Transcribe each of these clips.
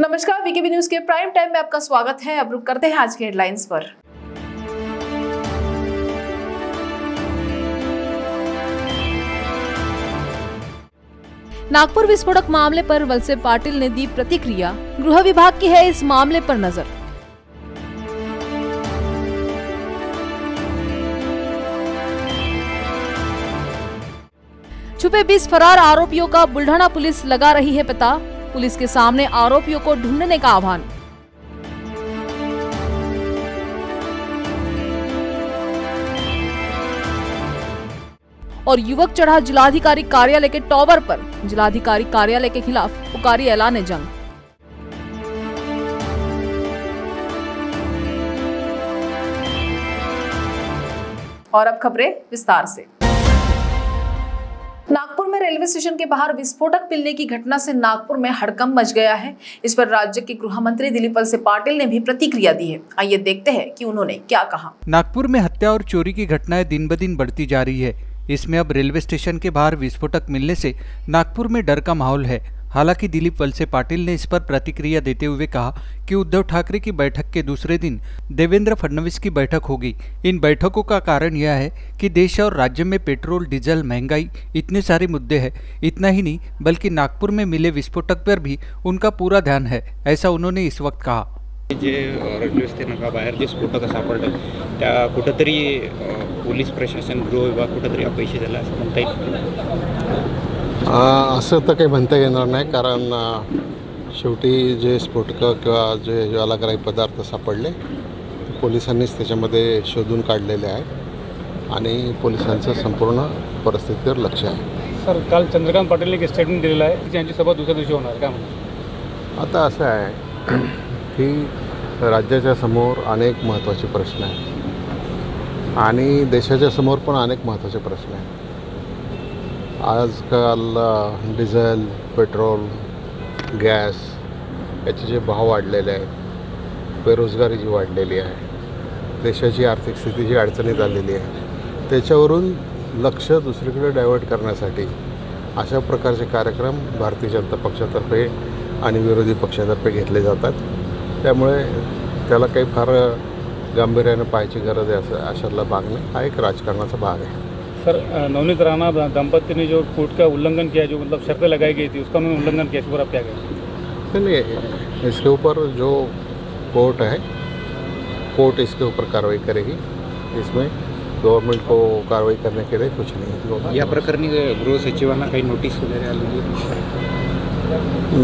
नमस्कार, VKB news के prime time में आपका स्वागत है। अब रुक करते हैं आज की हेडलाइंस पर। नागपुर विस्फोटक मामले पर वळसे पाटील ने दी प्रतिक्रिया, गृह विभाग की है इस मामले पर नजर। छुपे 20 फरार आरोपियों का बुल्ढाणा पुलिस लगा रही है पता, पुलिस के सामने आरोपियों को ढूंढने का आह्वान। और युवक चढ़ा जिलाधिकारी कार्यालय के टॉवर पर, जिलाधिकारी कार्यालय के खिलाफ पुकारी ऐलान जंग। और अब खबरें विस्तार से। नागपुर में रेलवे स्टेशन के बाहर विस्फोटक मिलने की घटना से नागपुर में हड़कंप मच गया है। इस पर राज्य के गृह मंत्री दिलीप वलसे पाटिल ने भी प्रतिक्रिया दी है। आइए देखते हैं कि उन्होंने क्या कहा। नागपुर में हत्या और चोरी की घटनाएं दिन ब दिन बढ़ती जा रही है। इसमें अब रेलवे स्टेशन के बाहर विस्फोटक मिलने से नागपुर में डर का माहौल है। हालांकि दिलीप वलसे पाटिल ने इस पर प्रतिक्रिया देते हुए कहा कि उद्धव ठाकरे की बैठक के दूसरे दिन देवेंद्र फडणवीस की बैठक होगी। इन बैठकों का कारण यह है कि देश और राज्य में पेट्रोल, डीजल, महंगाई, इतने सारे मुद्दे हैं। इतना ही नहीं बल्कि नागपुर में मिले विस्फोटक पर भी उनका पूरा ध्यान है, ऐसा उन्होंने इस वक्त कहा। जे रेल्वे स्थानकाबाहेर जे स्फोटकं सापडलं त्या कुठंतरी पोलीस प्रशासन, गृह विभाग कुठंतरी अपयशी झाला असं म्हणता येईल? असं तर काही म्हणता येणार नाही, कारण शेवटी जे स्फोटकं किंवा जे ज्वालाग्राही पदार्थ सापडले पोलिसांनीच त्याच्यामध्ये शोधून काढलेले आहे आणि पोलिसांचं संपूर्ण परिस्थितीवर लक्ष आहे। सर, काल चंद्रकांत पाटील एक स्टेटमेंट दिलेलं आहे की यांची सभा दुसऱ्या दिवशी होणार, काय म्हणतात? आता असं आहे की राज्याच्या समोर अनेक महत्त्वाचे प्रश्न आहेत आणि देशाच्या समोर पण अनेक महत्त्वाचे प्रश्न आहेत। आजकाल डिझेल, पेट्रोल, गॅस याचे जे भाव वाढलेले आहेत, बेरोजगारी जी वाढलेली आहे, देशाची आर्थिक स्थिती जी अडचणीत आलेली आहे, त्याच्यावरून लक्ष दुसरीकडे डायव्हर्ट करण्यासाठी अशा प्रकारचे कार्यक्रम भारतीय जनता पक्षातर्फे आणि विरोधी पक्षातर्फे घेतले जातात। त्यामुळे त्याला काही फार गांभीर्याने पाहायची गरज आहे असं अशातला भाग नाही, हा एक राजकारणाचा भाग आहे। सर, नवनीत राणा दंपत्ति ने जो कोर्ट का उल्लंघन किया, जो मतलब शर्तें लगाई गई थी, उसका उन्होंने उल्लंघन किया, इसके ऊपर आप क्या कहें? नहीं, इसके ऊपर जो कोर्ट है, कोर्ट इसके ऊपर कार्रवाई करेगी। इसमें गवर्नमेंट को कार्रवाई करने के लिए कुछ नहीं। या प्रकरणी गृह सचिवांना काही नोटिस वगैरे आलेली?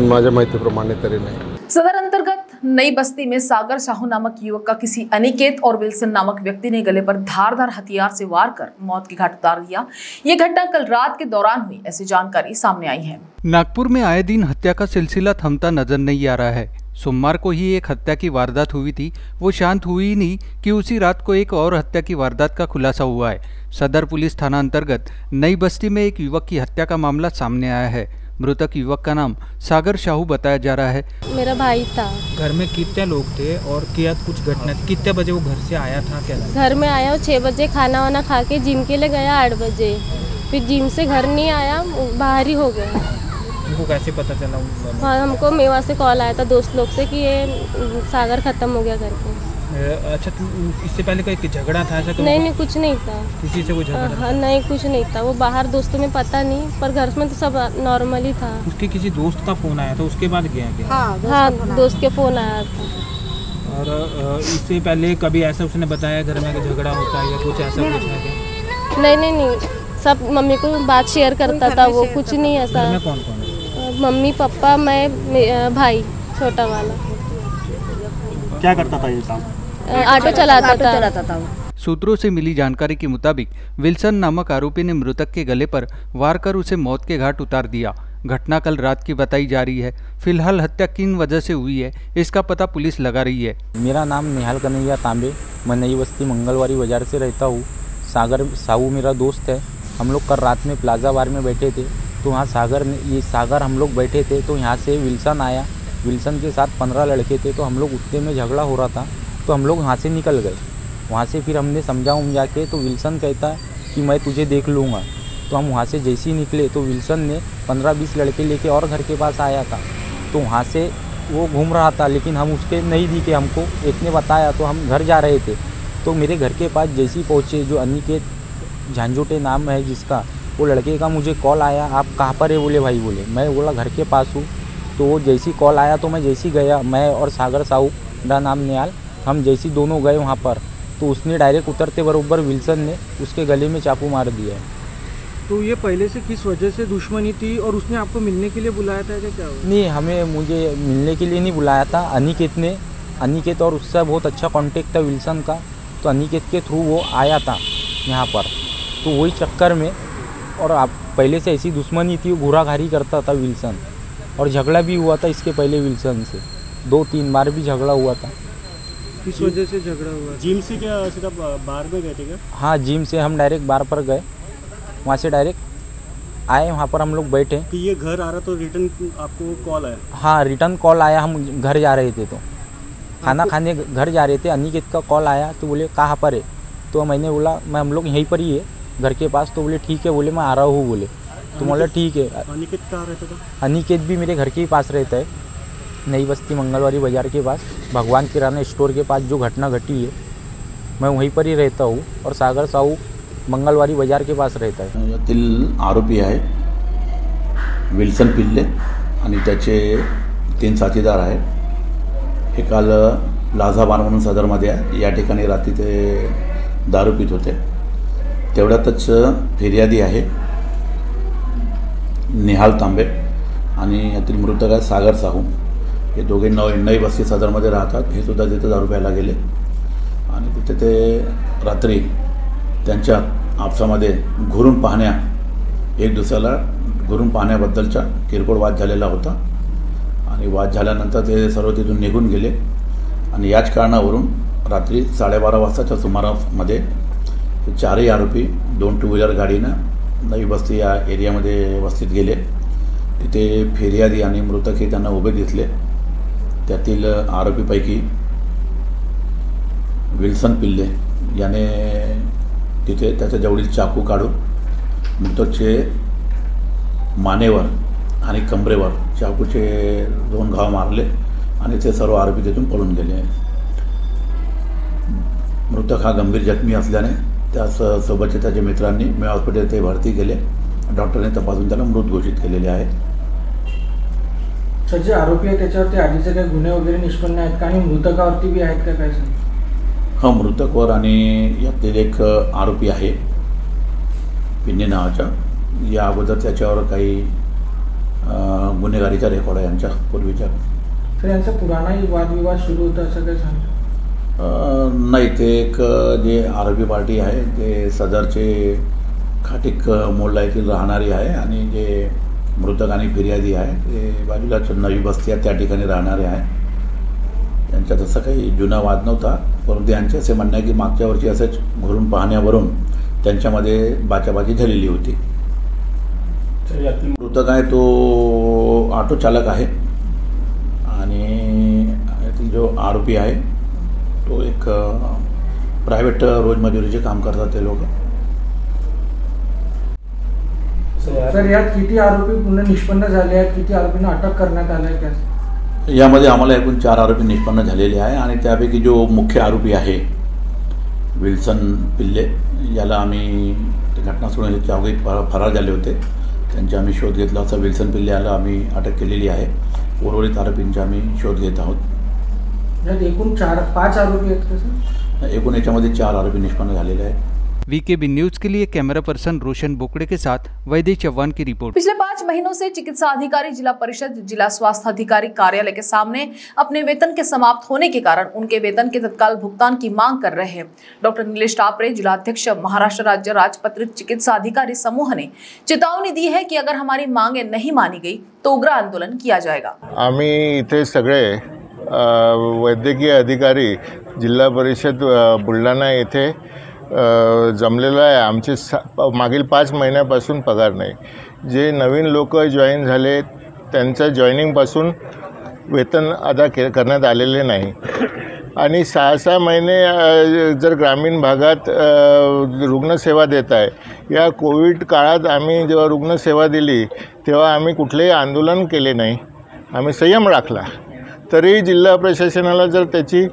माझ्या माहितीप्रमाणे तरी नाही। सदर अंतर्गत नई बस्ती में सागर साहू नामक युवक का किसी अनिकेत और विल्सन नामक व्यक्ति ने गले पर धारदार हथियार से वार कर मौत के घाट उतार दिया। ये घटना कल रात के दौरान हुई, ऐसी जानकारी सामने आई है। नागपुर में आए दिन हत्या का सिलसिला थमता नजर नहीं आ रहा है। सोमवार को ही एक हत्या की वारदात हुई थी, वो शांत हुई ही नहीं कि उसी रात को एक और हत्या की वारदात का खुलासा हुआ है। सदर पुलिस थाना अंतर्गत नई बस्ती में एक युवक की हत्या का मामला सामने आया है। मृतक युवक का नाम सागर साहू बताया जा रहा है। मेरा भाई था। घर में कितने लोग थे और क्या कुछ घटना थी? कितने बजे वो घर से आया था? क्या घर में आया? वो 6 बजे खाना वाना खा के जिम के लिए गया 8 बजे, फिर जिम से घर नहीं आया, बाहर ही हो गया। हमको कैसे पता चला? हाँ, हमको मेवा से कॉल आया था दोस्त लोग से कि ये सागर खत्म हो गया करके। अच्छा, इससे पहले कोई झगड़ा था? नहीं, कुछ नहीं था किसी से। वो झगड़ा? नहीं, कुछ नहीं था। वो बाहर दोस्तों में पता नहीं, पर घर में तो सब नॉर्मल ही था। उसके किसी दोस्त का फोन आया था, उसके बाद गया क्या? हाँ, दोस्त के फोन आया था। और इससे पहले कभी ऐसा उसने बताया घर में झगड़ा होता है या कुछ ऐसा? नहीं, सब मम्मी को बात शेयर करता था वो, कुछ नहीं ऐसा। कौन कौन? मम्मी, पापा, मैं, भाई छोटा वाला। क्या करता था ये काम? ऑटो चलाता था। सूत्रों से मिली जानकारी के मुताबिक विल्सन नामक आरोपी ने मृतक के गले पर वार कर उसे मौत के घाट उतार दिया। घटना कल रात की बताई जा रही है। फिलहाल हत्या किन वजह से हुई है इसका पता पुलिस लगा रही है। मेरा नाम निहाल कन्हैया तांबे, मैं नई बस्ती मंगलवारी बाजार से रहता हूँ। सागर साहू मेरा दोस्त है। हम लोग कल रात में प्लाजा बार में बैठे थे तो वहाँ सागर हम लोग बैठे थे तो यहाँ से विल्सन आया। विल्सन के साथ 15 लड़के थे तो हम लोग उतने में झगड़ा हो रहा था तो हम लोग वहाँ से निकल गए। वहाँ से फिर हमने समझा उमझा के तो विल्सन कहता है कि मैं तुझे देख लूँगा। तो हम वहाँ से जैसे ही निकले तो विल्सन ने 15-20 लड़के लेके और घर के पास आया था। तो वहाँ से वो घूम रहा था, लेकिन हम उसके नहीं दिखे हमको। एक ने बताया तो हम घर जा रहे थे, तो मेरे घर के पास जैसे ही पहुँचे, जो अनिकेत झांझोटे नाम है जिसका, वो लड़के का मुझे कॉल आया, आप कहाँ पर है बोले भाई, बोले मैं बोला घर के पास हूँ। तो वो जैसी कॉल आया तो मैं जैसी गया, मैं और सागर साहू का नाम निहाल, हम जैसी दोनों गए वहाँ पर, तो उसने डायरेक्ट उतरते बरोबर विल्सन ने उसके गले में चाकू मार दिया है। तो ये पहले से किस वजह से दुश्मनी थी और उसने आपको मिलने के लिए बुलाया था क्या? नहीं, हमें मुझे मिलने के लिए नहीं बुलाया था। अनिकेत ने, अनिकेत और उससे बहुत अच्छा कॉन्टेक्ट था विल्सन का, तो अनिकेत के थ्रू वो आया था यहाँ पर, तो वही चक्कर में। और आप पहले से ऐसी दुश्मनी थी, वो घुराघारी करता था विल्सन, और झगड़ा भी हुआ था इसके पहले विल्सन से, 2-3 बार भी झगड़ा हुआ था। किस वजह से झगड़ा हुआ? जिम से क्या सीधा बार में गए थे क्या? हाँ, जिम से हम डायरेक्ट बार पर गए, वहाँ से डायरेक्ट आए, वहाँ पर हम लोग बैठे। कि ये घर आ रहा तो रिटर्न आपको कॉल आया? हाँ, रिटर्न कॉल आया, हम घर जा रहे थे, तो खाना खाने घर जा रहे थे, अनिकेत का कॉल आया तो बोले कहाँ पर है, तो मैंने बोला मैं हम लोग यहीं पर ही है घर के पास, तो बोले ठीक है, बोले मैं आ रहा हूँ, बोले तो बोला ठीक है। अनिकेत कहाँ रहता था? अनिकेत भी मेरे घर के ही पास रहता है, नई बस्ती मंगलवारी बाज़ार के पास, भगवान किराना स्टोर के पास जो घटना घटी है, मैं वहीं पर ही रहता हूँ। और सागर साहू मंगलवारी बाज़ार के पास रहता है। यातील आरोपी आहे विल्सन पिल्ले आणि त्याचे 3 साथीदार आहे। हे काल लाझा बार म्हणून सदरमध्ये या ठिकाणी रात्री ते दारू पीत होते। तेवढ्यातच फिर्यादी आहे निहाल तांबे आणि यातील मृतक आहे सागर साहू। हे दोघे नवी बस्ती सदरमध्ये राहतात। हे सुद्धा तिथे दारू प्यायला गेले आणि तिथे ते रात्री त्यांच्या आपसामध्ये घुरून पाहण्या, एक दुसऱ्याला घुरून पाहण्याबद्दलचा किरकोळ वाद झालेला होता आणि वाद झाल्यानंतर ते सर्व तिथून निघून गेले आणि याच कारणावरून रात्री 12:30 वाजताच्या सुमारामध्ये चारही आरोपी 2 टू व्हीलर गाडीनं नवी बस्ती या एरियामध्ये वस्तीत गेले। तिथे फेरियादी आणि मृतक हे त्यांना उभे दिसले। त्यातील आरोपीपैकी विल्सन पिल्ले याने तिथे त्याच्या जवळील चाकू काढून मृतकचे मानेवर आणि कमरेवर चाकूचे 2 घाव मारले आणि ते सर्व आरोपी तिथून पळून गेले। मृतक हा गंभीर जखमी असल्याने त्यासोबतचे त्याच्या मित्रांनी मे हॉस्पिटल येथे भरती केले। डॉक्टरने तपासून त्याला मृत घोषित केलेले आहे। सर, जे आरोपी आहे त्याच्यावरती आधीचे काही गुन्हे वगैरे निष्पन्न आहेत का? आणि मृतकावरती बी आहेत का काही? हा, मृतकवर आणि यातील एक आरोपी आहे पिन्ने नावाचा, या अगोदर त्याच्यावर काही गुन्हेगारीचा रेकॉर्ड आहे यांच्या पूर्वीचा। तर यांचा पुराणाही वादविवाद सुरू होता असं काही सांगतो? नाही, ते एक जे आरोपी पार्टी आहे ते सदरचे खाटिक मोहल्ला येथील राहणारी आहे आणि जे मृतक आणि फिर्यादी आहे ते बाजूला नवी बस्ती आहे त्या ठिकाणी राहणारे आहे। त्यांचा तसा काही जुना वाद नव्हता, परंतु यांचे असे म्हणणं आहे की मागच्या वर्षी असेच घुरून पाहण्यावरून त्यांच्यामध्ये बाचाबाची झालेली होती। तर यातील मृतक आहे तो ऑटो चालक आहे आणि यातील जो आरोपी आहे तो एक प्रायव्हेट रोजमजुरीचे काम करतात ते लोक। सर, यात किती आरोपी पूर्ण निष्पन्न झाले आहेत? किती आरोपींना अटक करण्यात आली आहे? का यामध्ये आम्हाला एकूण 4 आरोपी निष्पन्न झालेले आहे आणि त्यापैकी जो मुख्य आरोपी आहे विल्सन पिल्ले याला आम्ही घटनास्थळी चौघे फरार झाले होते त्यांचा आम्ही शोध घेतला असता विल्सन पिल्ले याला आम्ही अटक केलेली आहे। उर्वरित आरोपींचा आम्ही शोध घेत आहोत। यात एकूण 4-5 आरोपी आहेत का? सर, एकूण याच्यामध्ये 4 आरोपी निष्पन्न झालेले आहेत। वीकेबी न्यूज के लिए कैमरा पर्सन रोशन बोकडे के साथ वैद्य चौहान की रिपोर्ट। पिछले 5 महीनों से चिकित्सा अधिकारी जिला परिषद जिला स्वास्थ्य अधिकारी कार्यालय के सामने अपने वेतन के समाप्त होने के कारण उनके वेतन के तत्काल भुगतान की मांग कर रहे हैं। डॉक्टर निलेश टापरे जिला अध्यक्ष महाराष्ट्र राज्य राजपत्रित चिकित्सा अधिकारी समूह ने चेतावनी दी है कि अगर हमारी मांगे नहीं मानी गई तो उग्र आंदोलन किया जाएगा। आम्ही इथे सगळे वैद्यकीय अधिकारी जिल्हा परिषद बुलढाणा येथे जमलेला आहे। आमचे मागील 5 महिन्यापासून पगार नाही। जे नवीन लोक जॉईन झाले त्यांच्या जॉईनिंगपासून वेतन अदा करण्यात आलेले नाही आणि 6-6 महिने जर ग्रामीण भागात रुग्णसेवा देत आहे। या कोविड काळात आम्ही जेव्हा रुग्णसेवा दिली तेव्हा आम्ही कुठलेही आंदोलन केले नाही, आम्ही संयम राखला। तरी जिल्हा प्रशासनाला जर त्याची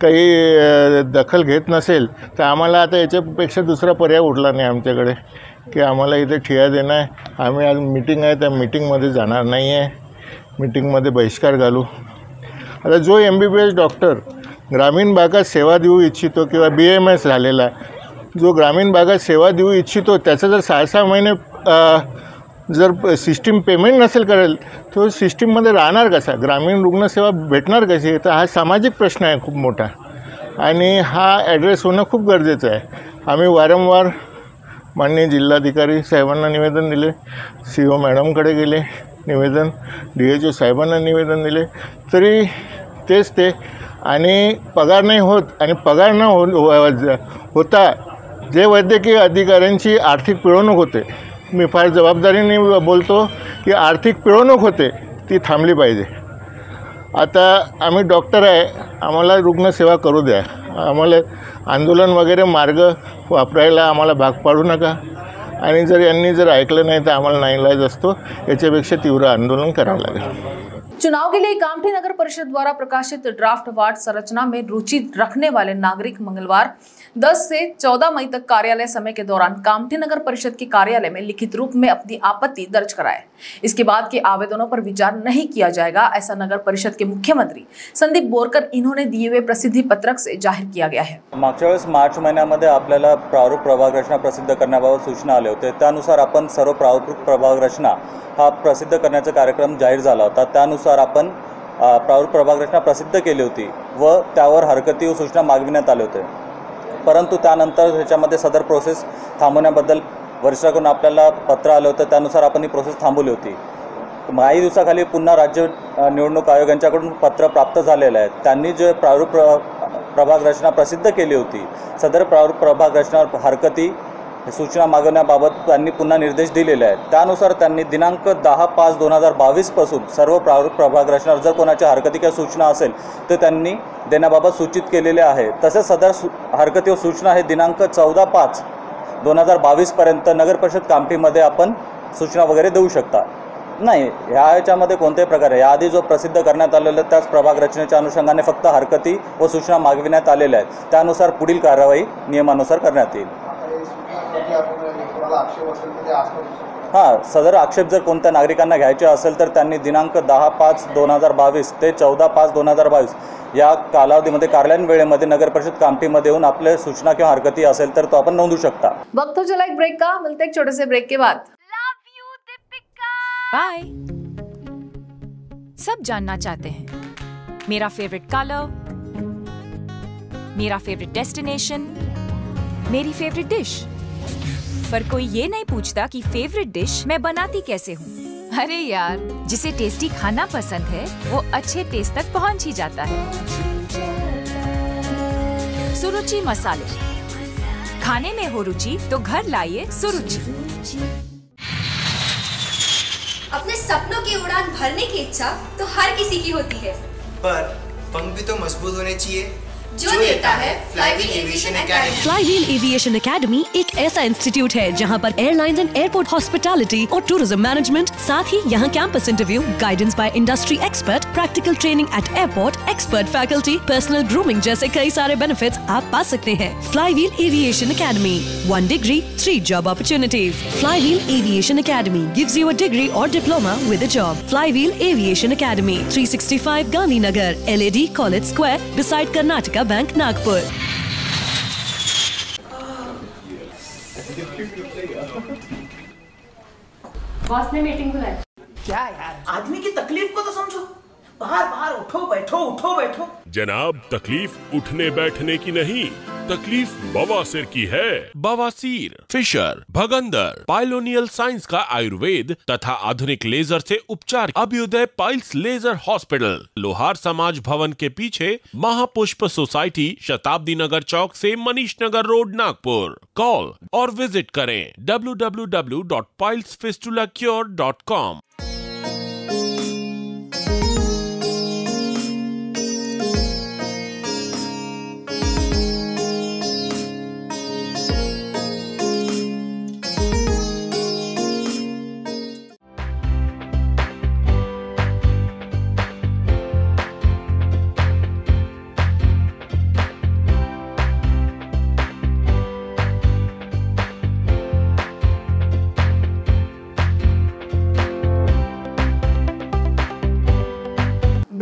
काही दखल घेत नसेल तर आम्हाला आता याच्यापेक्षा दुसरा पर्याय उरला नाही आमच्याकडे की आम्हाला इथे ठिया देणं आहे। आम्ही आज मीटिंग आहे त्या मीटिंगमध्ये जाणार नाही आहे, मीटिंगमध्ये बहिष्कार घालू। आता जो MBBS डॉक्टर ग्रामीण भागात सेवा देऊ इच्छितो किंवा BMS झालेला जो ग्रामीण भागात सेवा देऊ इच्छितो त्याचं जर 6-6 महिने जर सिस्टीम पेमेंट नसेल करेल तो सिस्टीममध्ये राहणार कसा, ग्रामीण रुग्णसेवा भेटणार कशी? तर हा सामाजिक प्रश्न आहे खूप मोठा आणि हा ॲड्रेस होणं खूप गरजेचं आहे। आम्ही वारंवार माननीय जिल्हाधिकारी साहेबांना निवेदन दिले, CO मॅडमकडे गेले निवेदन, DHO साहेबांना निवेदन दिले, तरी तेच ते आणि पगार नाही होत आणि पगार न होता जे वैद्यकीय अधिकाऱ्यांची आर्थिक पिळवणूक होते। मी फार जबाबदारीने बोलतो की आर्थिक पिळवणूक होते ती थांबली पाहिजे। आता आम्ही डॉक्टर आहे, आम्हाला रुग्णसेवा करू द्या, आम्हाला आंदोलन वगैरे मार्ग वापरायला आम्हाला भाग पाडू नका आणि जर यांनी जर ऐकलं नाही तर आम्हाला नाईलाज असतो, याच्यापेक्षा तीव्र आंदोलन करावं लागेल। चुनाव के लिए कामठी नगर परिषद द्वारा प्रकाशित ड्राफ्ट वार्ड संरचना में रुचि रखने वाले नागरिक मंगलवार 10 से 14 मई तक कार्यालय समय के दौरान कामठी नगर परिषद के कार्यालय में लिखित रूप में अपनी आपत्ति दर्ज कराए। इसके बाद के आवेदनों पर विचार नहीं किया जाएगा, ऐसा नगर परिषद के मुख्यमंत्री संदीप बोरकर इन्होंने दिए हुए प्रसिद्धि पत्रक से जाहिर किया गया है। मागच्यावेळेस मार्च महिन्यामध्ये आपल्याला प्रारूप प्रभाग रचना प्रसिद्ध करण्याबाबत सूचना आले होते, त्यानुसार आपण सर्व प्रारूप प्रभाग रचना हा प्रसिद्ध करण्याचा कार्यक्रम जाहीर झाला होता। त्यानुसार आपण प्रारूप प्रभाग रचना प्रसिद्ध केली होती व त्यावर हरकती व सूचना मागविण्यात आले होते, परंतु त्यानंतर त्याच्यामध्ये सदर प्रोसेस थांबवण्याबद्दल वरिष्ठांकडून आपल्याला पत्र आलं होतं, त्यानुसार आपण ही प्रोसेस थांबवली होती। काही दिवसाखाली पुन्हा राज्य निवडणूक आयोगांच्याकडून पत्र प्राप्त झालेलं आहे, त्यांनी जे प्रारूप प्रभाग रचना प्रसिद्ध केली होती सदर प्रारूप प्रभाग रचनावर हरकती सूचना मागवण्याबाबत त्यांनी पुन्हा निर्देश दिलेले आहेत। त्यानुसार त्यांनी दिनांक 10/5/2022पासून सर्व प्रारूप प्रभाग रचनावर जर कोणाच्या हरकती किंवा सूचना असेल तर त्यांनी देण्याबाबत सूचित केलेले आहे। तसेच सदर हरकती व सूचना हे दिनांक 14/5/2022पर्यंत नगर परिषद कामठीमध्ये आपण सूचना वगैरे देऊ शकता। नाही ह्या याच्यामध्ये कोणत्याही प्रकारे याआधी जो प्रसिद्ध करण्यात आलेलं त्याच प्रभाग रचनेच्या अनुषंगाने फक्त हरकती व सूचना मागविण्यात आलेल्या आहेत, त्यानुसार पुढील कारवाई नियमानुसार करण्यात येईल। हां, सदर आक्षेप जर कोणत्या नागरिकांना घ्यायचे असेल तर त्यांनी दिनांक 10/5/2022 ते 14/5/2022 या कालावधीमध्ये कार्यालयीन वेळेमध्ये नगर परिषद कामठीमध्ये येऊन आपल्या सूचना किंवा हरकती असेल तर तो आपण नोंदवू शकता। वक्त हो चला एक ब्रेक का, मिलते एक छोटे से ब्रेक के बाद। बाय। सब जानना चाहते हैं मेरा फेवरेट कलर, मेरा फेवरेट डेस्टिनेशन, मेरी फेवरेट डिश, पर कोई ये नहीं पूछता कि फेवरेट डिश मैं बनाती कैसे हूँ। अरे यार, जिसे टेस्टी खाना पसंद है वो अच्छे टेस्ट तक पहुँच ही जाता है। सुरुचि मसाले, खाने में हो रुचि तो घर लाइए सुरुचि। अपने सपनों की उड़ान भरने की इच्छा तो हर किसी की होती है, पर पंख भी तो मजबूत होने चाहिए जो देता है fly wheel aviation academy. Fly wheel aviation academy एक ऐसा इंस्टीट्यूट है जहां पर एयरलाइंस एंड एयरपोर्ट हॉस्पिटैलिटी और टूरिज्म मैनेजमेंट, साथ ही यहां campus interview, guidance by industry expert, practical training at airport, expert faculty, personal grooming जैसे कई सारे बेनिफिट्स आप पा सकते हैं। Fly wheel aviation Academy, 1 degree 3 job opportunities. Fly wheel aviation academy gives you a degree और diploma with a job. Fly wheel aviation Academy, 365 Gandhinagar, LAD college square, beside Karnataka bank, Nagpur. Boss ने meeting बुलाई। क्या यार, आदमी की तकलीफ को तो समझो। बाहर बाहर उठो बैठो उठो बैठो। जनाब, तकलीफ उठने बैठने की नहीं, तकलीफ बवासीर की है। बवासीर, फिशर, भगंदर, पाइलोनियल साइंस का आयुर्वेद तथा आधुनिक लेजर से उपचार। अभ्युदय पाइल्स लेजर हॉस्पिटल, लोहार समाज भवन के पीछे, महापुष्प सोसाइटी, शताब्दी नगर चौक से मनीष नगर रोड, नागपुर। कॉल और विजिट करें www.pilesfistulacure.com।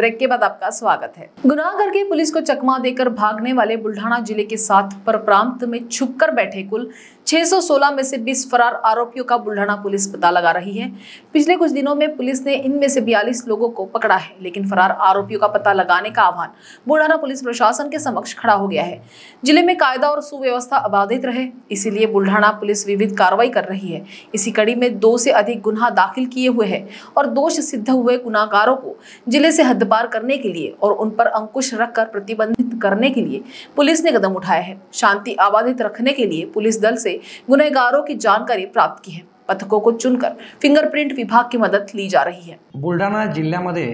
ब्रेक के बाद आपका स्वागत है। गुनाह करके पुलिस को चकमा देकर भागने वाले बुल्ढाना जिले के सातपर प्रांत में छुपकर बैठे कुल 616 में से 20 फरार आरोपियों का बुल्ढाना पुलिस पता लगा रही है। पिछले कुछ दिनों में पुलिस ने इनमें से 42 लोगों को पकड़ा है, लेकिन फरार आरोपियों का पता लगाने का आह्वान बुल्ढाना पुलिस प्रशासन के समक्ष खड़ा हो गया है। जिले में कायदा और सुव्यवस्था अबाधित रहे, इसीलिए बुल्ढाना पुलिस विविध कार्रवाई कर रही है। इसी कड़ी में 2 से अधिक गुनाह दाखिल किए हुए है और दोष सिद्ध हुए गुनाहगारों को जिले से हदपार करने के लिए और उन पर अंकुश रखकर प्रतिबंधित करने के लिए पुलिस ने कदम उठाया है। शांति अबाधित रखने के लिए पुलिस दल से गुनहगारों की जानकारी प्राप्त की है। पथकों को चुनकर फिंगरप्रिंट विभाग की मदद ली जा रही है। बुलढाणा जिल्ह्यामध्ये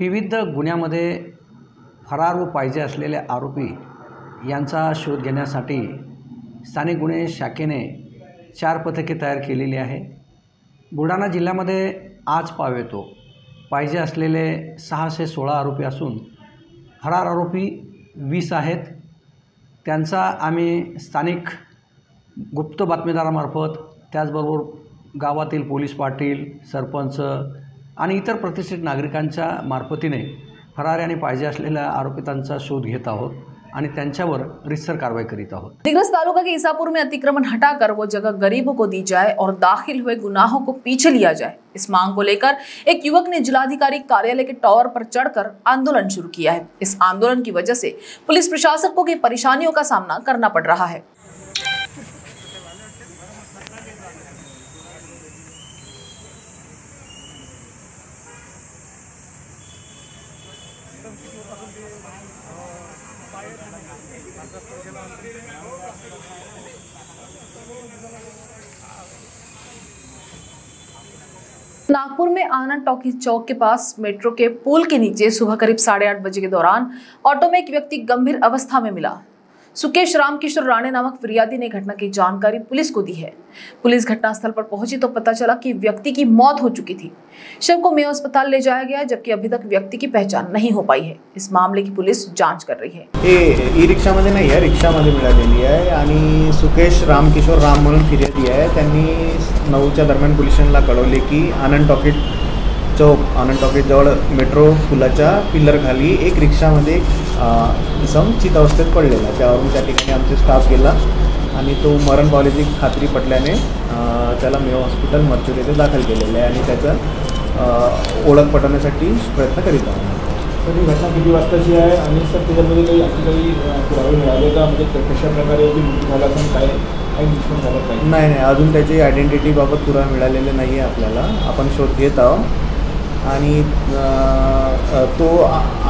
विविध गुन्ह्यामध्ये फरार व पाहिजे असलेले आरोपी यांचा शोध घेण्यासाठी स्थानिक गुन्हे शाखेने 4 पथके तयार केलेली आहे। बुलढाणा जिल्ह्यामध्ये आज पावेतो पाहिजे असलेले 616 आरोपी असून फरार आरोपी 20 आहेत। त्यांचा आम्ही स्थानिक गुप्त बातमीदारामार्फत त्याचबरोबर गावातील पोलीस पाटील, सरपंच आणि इतर प्रतिष्ठित नागरिकांच्या मार्फतीने फरार आणि पाहिजे असलेल्या आरोपितांचा शोध घेत आहोत आणि त्यांच्यावर रिसर कार्रवाई करीत आहोत। दिग्रस तालुका के ईसापुर में अतिक्रमण हटाकर वो जगह गरीबों को दी जाए और दाखिल हुए गुनाहों को पीछे लिया जाए, इस मांग को लेकर एक युवक ने जिलाधिकारी कार्यालय के टावर पर चढ़कर आंदोलन शुरू किया है। इस आंदोलन की वजह से पुलिस प्रशासन को परेशानियों का सामना करना पड़ रहा है। नागपुर में आनंद टॉकी चौक के पास मेट्रो के पुल के नीचे सुबह करीब 8:30 बजे के दौरान ऑटो में एक व्यक्ति गंभीर अवस्था में मिला। सुकेश रामकिशोर राणे नामक फिरियादी ने घटना की जानकारी पुलिस को दी है। पुलिस घटनास्थल पर पहुंची तो पता चला कि व्यक्ति की मौत हो चुकी थी। शव को मेयो अस्पताल ले जाया गया, जबकि अभी तक व्यक्ति की पहचान नहीं हो पाई है। इस मामले की पुलिस जांच कर रही है। ये ई रिक्शा मध्ये नाही आहे, रिक्शा मध्ये मिळालेली आहे आणि सुकेश रामकिशोर राम म्हणून फिर्यादी आहे। त्यांनी 9च्या दरम्यान पोलीस स्टेशनला कळवले की आनंद टॉकीज चौक आनंद टॉकीज जवळ मेट्रो पुलाच्या पिलर खाली एक रिक्षामध्ये इसम चितावस्थेत पडलेला, त्यावरून त्या ठिकाणी आमचे स्टाफ गेला आणि तो मरण पावल्याची खात्री पटल्याने त्याला मेयो हॉस्पिटल मर्चुरी येथे दाखल केलेलं आहे आणि त्याचा ओळख पटवण्यासाठी प्रयत्न करीत आहोत। सर ही घटना किती वाजताची आहे आणि सर त्याच्यामध्ये काही आपल्यालाही पुरावे मिळाले का, म्हणजे कशा प्रकारे झाला पण काय नाही? नाही, अजून त्याची आयडेंटिटीबाबत पुरावे मिळालेले नाही आहे आपल्याला, आपण शोध घेत आहोत आणि तो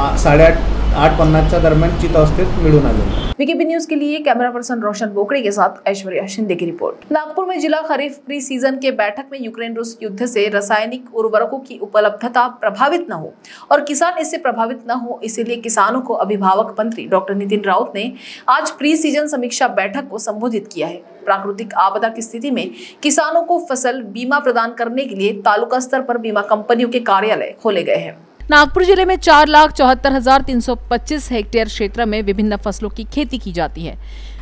8:30-8:50 दरमियान चितावस्थेत मिळून आले। वीकेबी न्यूज के लिए कैमरा पर्सन रोशन बोकडे के साथ ऐश्वर्या शिंदे की रिपोर्ट। नागपुर में जिला खरीफ प्री सीजन के बैठक में यूक्रेन रूस युद्ध से रासायनिक उर्वरकों की उपलब्धता प्रभावित न हो और किसान इससे प्रभावित न हो, इसीलिए किसानों को अभिभावक मंत्री डॉक्टर नितिन राउत ने आज प्री सीजन समीक्षा बैठक को संबोधित किया है। प्राकृतिक आपदा की स्थिति में किसानों को फसल बीमा प्रदान करने के लिए तालुका स्तर पर बीमा कंपनियों के कार्यालय खोले गए हैं। नागपुर जिले में 4,74,325 हेक्टेयर क्षेत्र में विभिन्न फसलों की खेती की जाती है।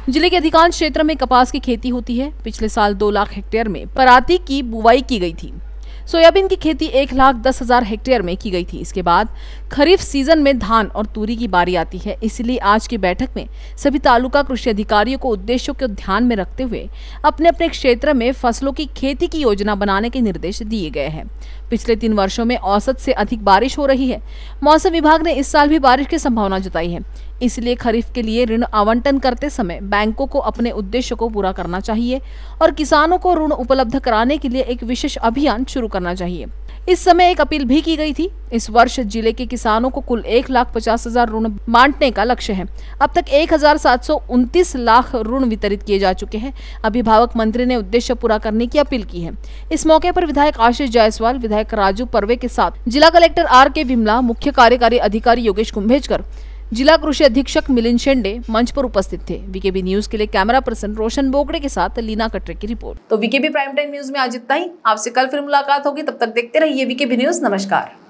जिले के अधिकांश क्षेत्र में कपास की खेती होती है। पिछले साल 2 लाख हेक्टेयर में पराती की बुवाई की गई थी। सोयाबीन की खेती 1,10,000 हेक्टेयर में की गई थी। इसके बाद खरीफ सीजन में धान और तूरी की बारी आती है, इसलिए आज की बैठक में सभी तालुका कृषि अधिकारियों को उद्देश्यों को ध्यान में रखते हुए अपने अपने क्षेत्र में फसलों की खेती की योजना बनाने के निर्देश दिए गए हैं। पिछले 3 वर्षों में औसत से अधिक बारिश हो रही है। मौसम विभाग ने इस साल भी बारिश की संभावना जताई है, इसलिए खरीफ के लिए ऋण आवंटन करते समय बैंकों को अपने उद्देश्य को पूरा करना चाहिए और किसानों को ऋण उपलब्ध कराने के लिए एक विशेष अभियान शुरू करना चाहिए। इस समय एक अपील भी की गई थी। इस वर्ष जिले के किसानों को कुल 1,50,000 ऋण बांटने का लक्ष्य है। अब तक 1,729 लाख ऋण वितरित किए जा चुके हैं। अभिभावक मंत्री ने उद्देश्य पूरा करने की अपील की है। इस मौके पर विधायक आशीष जायसवाल, विधायक राजू परवे के साथ जिला कलेक्टर RK बिमला, मुख्य कार्यकारी अधिकारी योगेश कुंभेजकर, जिला कृषि अधीक्षक मिलिन शिंदे मंच पर उपस्थित थे। वीकेबी न्यूज के लिए कैमरा पर्सन रोशन बोकडे के साथ लीना कटरे की रिपोर्ट। तो वीकेबी प्राइम टाइम न्यूज में आज इतना ही। आपसे कल फिर मुलाकात होगी, तब तक देखते रहिए वीकेबी न्यूज। नमस्कार।